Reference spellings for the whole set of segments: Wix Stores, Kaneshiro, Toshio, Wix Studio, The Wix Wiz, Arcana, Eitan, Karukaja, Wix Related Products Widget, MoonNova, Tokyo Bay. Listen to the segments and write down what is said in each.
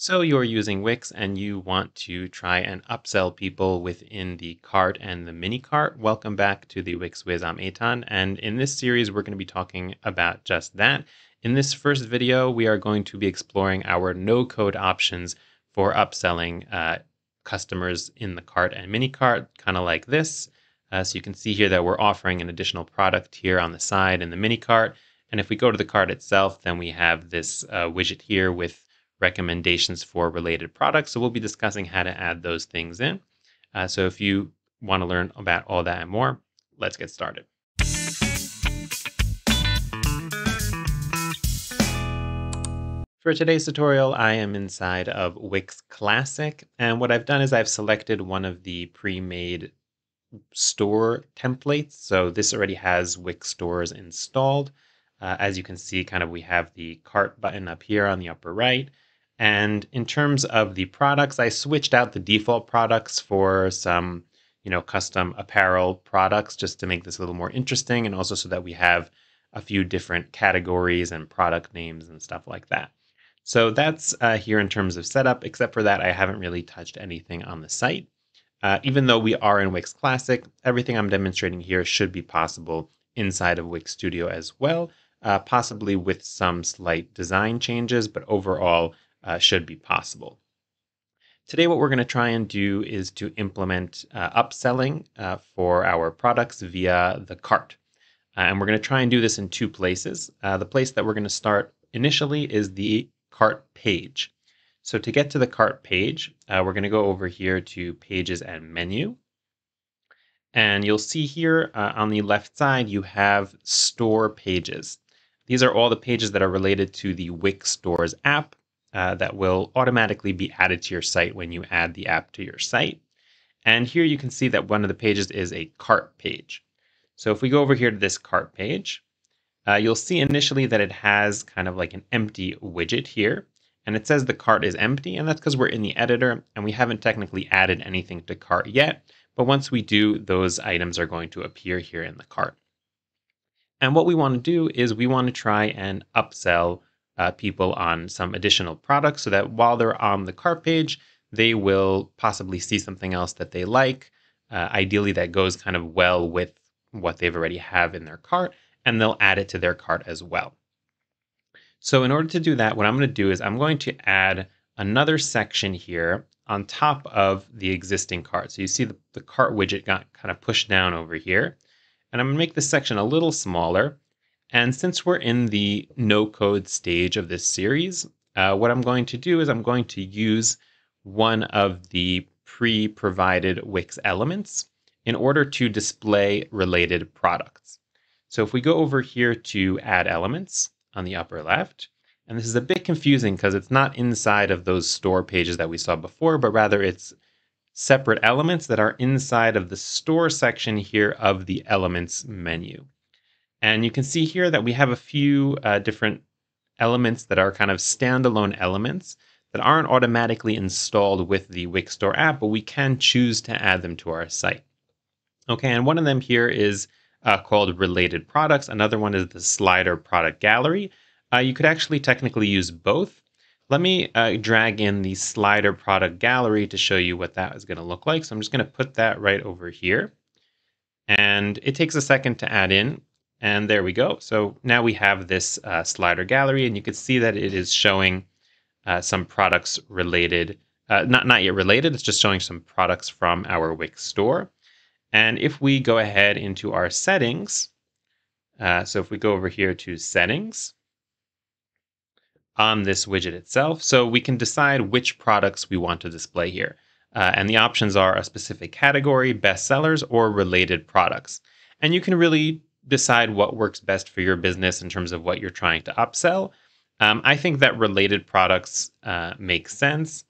So you're using Wix and you want to try and upsell people within the cart and the mini cart. Welcome back to the Wix Wiz. I'm Eitan, and in this series, we're going to be talking about just that. In this first video, we are going to be exploring our no-code options for upselling customers in the cart and mini cart, kind of like this. So you can see here that we're offering an additional product here on the side in the mini cart. And if we go to the cart itself, then we have this widget here with recommendations for related products. So we'll be discussing how to add those things in. So if you want to learn about all that and more, let's get started. For today's tutorial, I am inside of Wix Classic. And what I've done is I've selected one of the pre-made store templates. So this already has Wix Stores installed. As you can see, kind of we have the cart button up here on the upper right. And in terms of the products, I switched out the default products for some, custom apparel products just to make this a little more interesting, and also so that we have a few different categories and product names and stuff like that. So that's here in terms of setup. Except for that, I haven't really touched anything on the site. Even though we are in Wix Classic, everything I'm demonstrating here should be possible inside of Wix Studio as well. Possibly with some slight design changes, but overall should be possible. Today, what we're going to try and do is to implement upselling for our products via the cart. And we're going to try and do this in two places. The place that we're going to start initially is the cart page. So to get to the cart page, we're going to go over here to Pages and Menu. And you'll see here on the left side, you have store pages. These are all the pages that are related to the Wix Stores app that will automatically be added to your site when you add the app to your site. And here you can see that one of the pages is a cart page. So if we go over here to this cart page, you'll see initially that it has kind of like an empty widget here. And it says the cart is empty, and that's because we're in the editor and we haven't technically added anything to cart yet. But once we do, those items are going to appear here in the cart. And what we want to do is we want to try and upsell people on some additional products so that while they're on the cart page, they will possibly see something else that they like, ideally that goes kind of well with what they've already have in their cart, and they'll add it to their cart as well. So in order to do that, what I'm going to do is I'm going to add another section here on top of the existing cart. So you see the cart widget got kind of pushed down over here. And I'm gonna make this section a little smaller. And since we're in the no-code stage of this series, what I'm going to do is I'm going to use one of the pre-provided Wix elements in order to display related products. So if we go over here to Add Elements on the upper left, and this is a bit confusing because it's not inside of those store pages that we saw before, but rather it's separate elements that are inside of the store section here of the elements menu. And you can see here that we have a few different elements that are kind of standalone elements that aren't automatically installed with the Wix Store app, but we can choose to add them to our site. Okay, and one of them here is called Related Products. Another one is the Slider Product Gallery. You could actually technically use both. Let me drag in the Slider Product Gallery to show you what that is going to look like. So I'm just going to put that right over here. And it takes a second to add in. And there we go. So now we have this Slider Gallery. And you can see that it is showing some products related. Not yet related. It's just showing some products from our Wix Store. And if we go ahead into our settings. So if we go over here to Settings. On this widget itself, so we can decide which products we want to display here. And the options are a specific category, bestsellers, or related products. And you can really decide what works best for your business in terms of what you're trying to upsell. I think that related products make sense.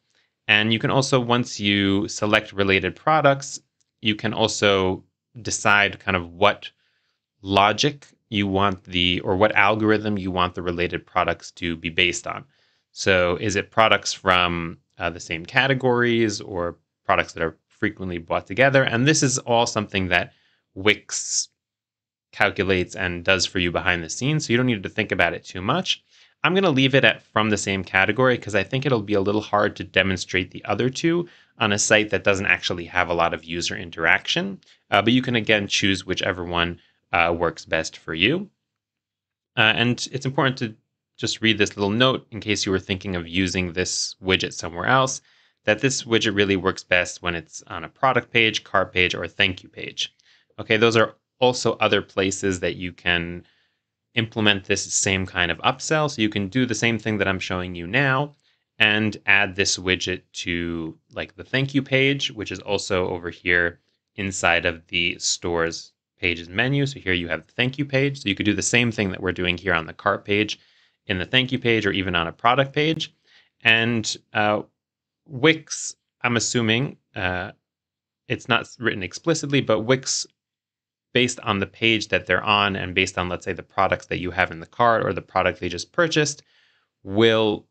And you can also, once you select related products, you can also decide kind of what logic you want or what algorithm you want the related products to be based on. So is it products from the same categories or products that are frequently bought together? And this is all something that Wix calculates and does for you behind the scenes. So you don't need to think about it too much. I'm going to leave it at from the same category because I think it'll be a little hard to demonstrate the other two on a site that doesn't actually have a lot of user interaction. But you can, again, choose whichever one works best for you. And it's important to just read this little note in case you were thinking of using this widget somewhere else, that this widget really works best when it's on a product page, cart page, or thank you page. Okay, those are also other places that you can implement this same kind of upsell. So you can do the same thing that I'm showing you now and add this widget to like the thank you page, which is also over here inside of the store's pages menu. So here you have the thank you page. So you could do the same thing that we're doing here on the cart page in the thank you page or even on a product page. And Wix, I'm assuming, it's not written explicitly, but Wix, based on the page that they're on and based on, let's say, the products that you have in the cart or the product they just purchased, will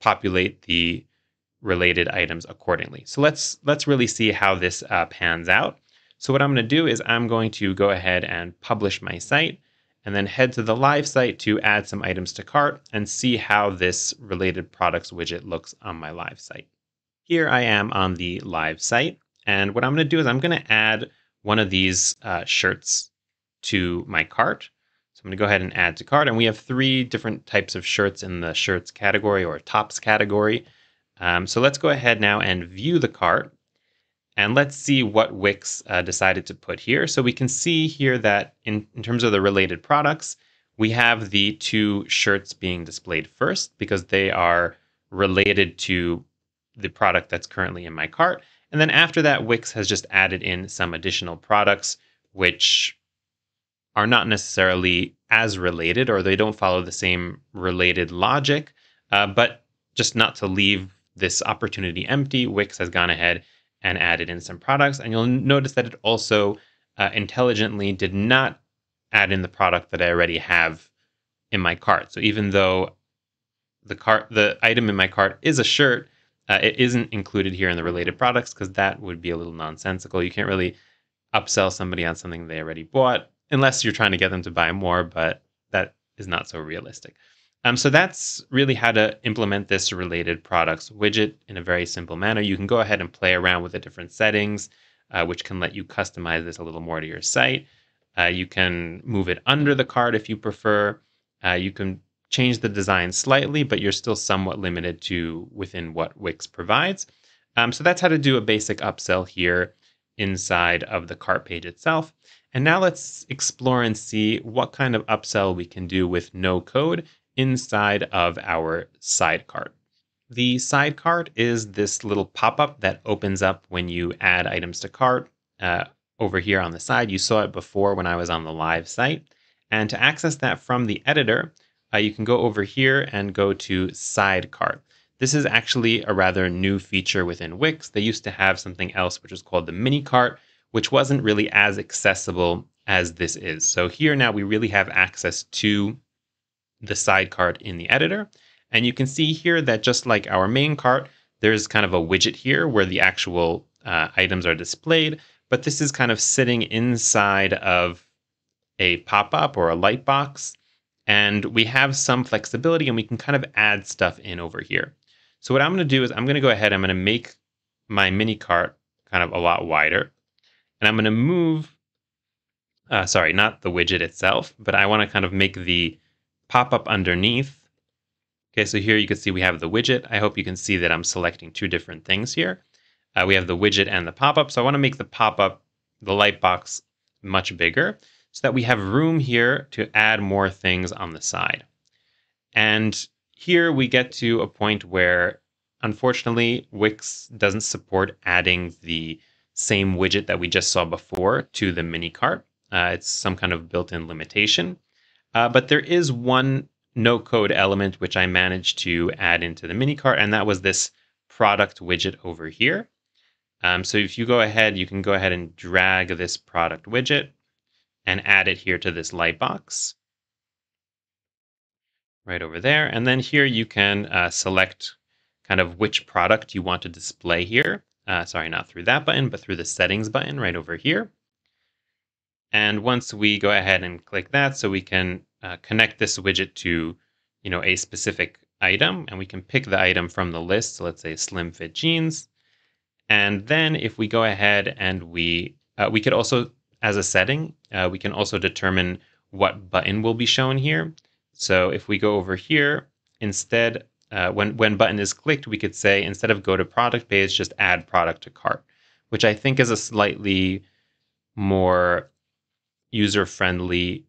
populate the related items accordingly. So let's really see how this pans out. So what I'm going to do is I'm going to go ahead and publish my site and then head to the live site to add some items to cart and see how this related products widget looks on my live site. Here I am on the live site. And what I'm going to do is I'm going to add one of these shirts to my cart. So I'm going to go ahead and add to cart. And we have three different types of shirts in the shirts category or tops category. So let's go ahead now and view the cart. And let's see what Wix decided to put here. So we can see here that in terms of the related products, we have the two shirts being displayed first because they are related to the product that's currently in my cart. And then after that, Wix has just added in some additional products which are not necessarily as related, or they don't follow the same related logic. But just not to leave this opportunity empty, Wix has gone ahead and added in some products. And you'll notice that it also intelligently did not add in the product that I already have in my cart. So even though the item in my cart is a shirt, it isn't included here in the related products because that would be a little nonsensical. You can't really upsell somebody on something they already bought unless you're trying to get them to buy more, but that is not so realistic. So that's really how to implement this related products widget in a very simple manner. You can go ahead and play around with the different settings, which can let you customize this a little more to your site. You can move it under the cart if you prefer. You can change the design slightly, but you're still somewhat limited to within what Wix provides. So that's how to do a basic upsell here inside of the cart page itself. And now let's explore and see what kind of upsell we can do with no code inside of our side cart. The side cart is this little pop-up that opens up when you add items to cart over here on the side. You saw it before when I was on the live site. And to access that from the editor, you can go over here and go to side cart. This is actually a rather new feature within Wix. They used to have something else which was called the mini cart, which wasn't really as accessible as this is. So here now we really have access to the side cart in the editor. And you can see here that just like our main cart, there's kind of a widget here where the actual items are displayed, but this is kind of sitting inside of a pop-up or a light box. And we have some flexibility and we can kind of add stuff in over here. So what I'm going to do is I'm going to go ahead, I'm going to make my mini cart kind of a lot wider. And I'm going to move, sorry, not the widget itself, but I want to kind of make the pop-up underneath. Okay, so here you can see we have the widget. I hope you can see that I'm selecting two different things here. We have the widget and the pop-up. So I want to make the pop-up, the light box, much bigger, so that we have room here to add more things on the side. And here we get to a point where, unfortunately, Wix doesn't support adding the same widget that we just saw before to the mini cart. It's some kind of built-in limitation. But there is one no-code element which I managed to add into the mini cart, and that was this product widget over here. So if you go ahead, you can go ahead and drag this product widget and add it here to this light box right over there. And then here you can select kind of which product you want to display here. Sorry, not through that button, but through the settings button right over here. And once we go ahead and click that, so we can connect this widget to a specific item, and we can pick the item from the list. So let's say slim fit jeans. And then if we go ahead and we could also, as a setting, we can also determine what button will be shown here. So if we go over here, instead, when button is clicked, we could say, instead of go to product page, just add product to cart, which I think is a slightly more user-friendly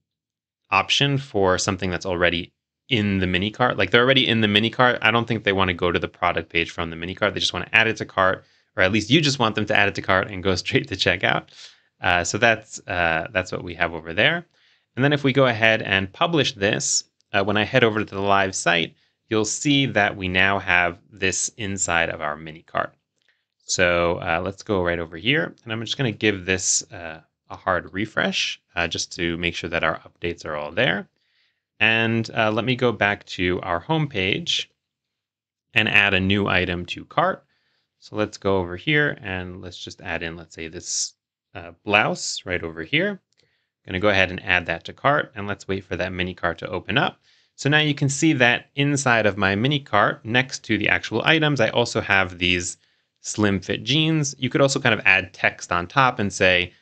option for something that's already in the mini cart. Like, they're already in the mini cart. I don't think they want to go to the product page from the mini cart. They just want to add it to cart, or at least you just want them to add it to cart and go straight to checkout. So that's what we have over there. And then if we go ahead and publish this, when I head over to the live site, you'll see that we now have this inside of our mini cart. So let's go right over here, and I'm just going to give this a hard refresh just to make sure that our updates are all there. And let me go back to our home page and add a new item to cart. So let's go over here and let's just add in, let's say, this blouse right over here. I'm going to go ahead and add that to cart, and let's wait for that mini cart to open up. So now you can see that inside of my mini cart, next to the actual items, I also have these slim fit jeans. You could also kind of add text on top and say,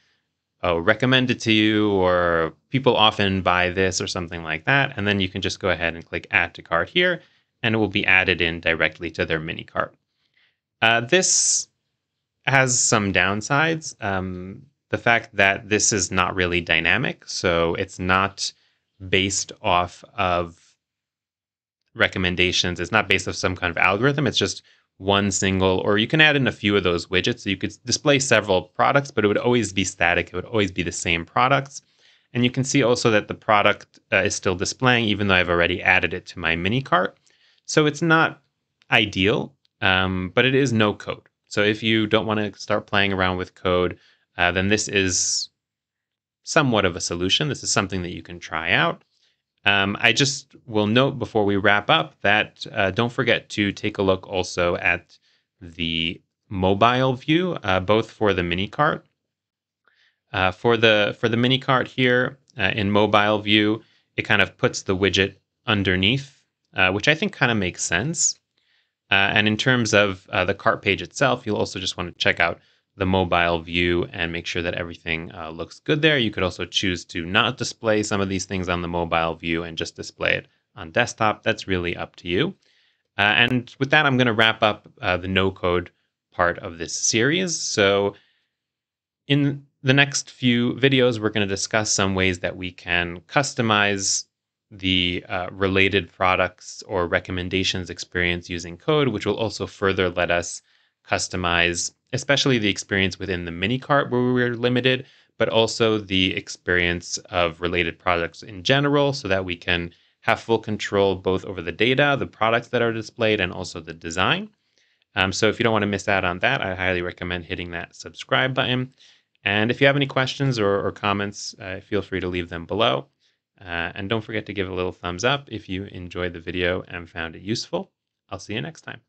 oh, recommended to you, or people often buy this, or something like that. And then you can just go ahead and click add to cart here, and it will be added in directly to their mini cart. This has some downsides. The fact that this is not really dynamic, so it's not based off of recommendations. It's not based off some kind of algorithm. It's just one single, or you can add in a few of those widgets. So you could display several products, but it would always be static. It would always be the same products. And you can see also that the product is still displaying, even though I've already added it to my mini cart. So it's not ideal, but it is no code. So if you don't want to start playing around with code, then this is somewhat of a solution. This is something that you can try out. I just will note before we wrap up that don't forget to take a look also at the mobile view, both for the mini cart. For the mini cart here in mobile view, it kind of puts the widget underneath, which I think kind of makes sense. And in terms of the cart page itself, you'll also just want to check out the mobile view and make sure that everything looks good there. You could also choose to not display some of these things on the mobile view and just display it on desktop. That's really up to you. And with that, I'm going to wrap up the no-code part of this series. So in the next few videos, we're going to discuss some ways that we can customize the related products or recommendations experience using code, which will also further let us customize especially the experience within the mini cart where we were limited, but also the experience of related products in general, so that we can have full control both over the data, the products that are displayed, and also the design. So if you don't want to miss out on that, I highly recommend hitting that subscribe button. And if you have any questions or comments, feel free to leave them below. And don't forget to give a little thumbs up if you enjoyed the video and found it useful. I'll see you next time.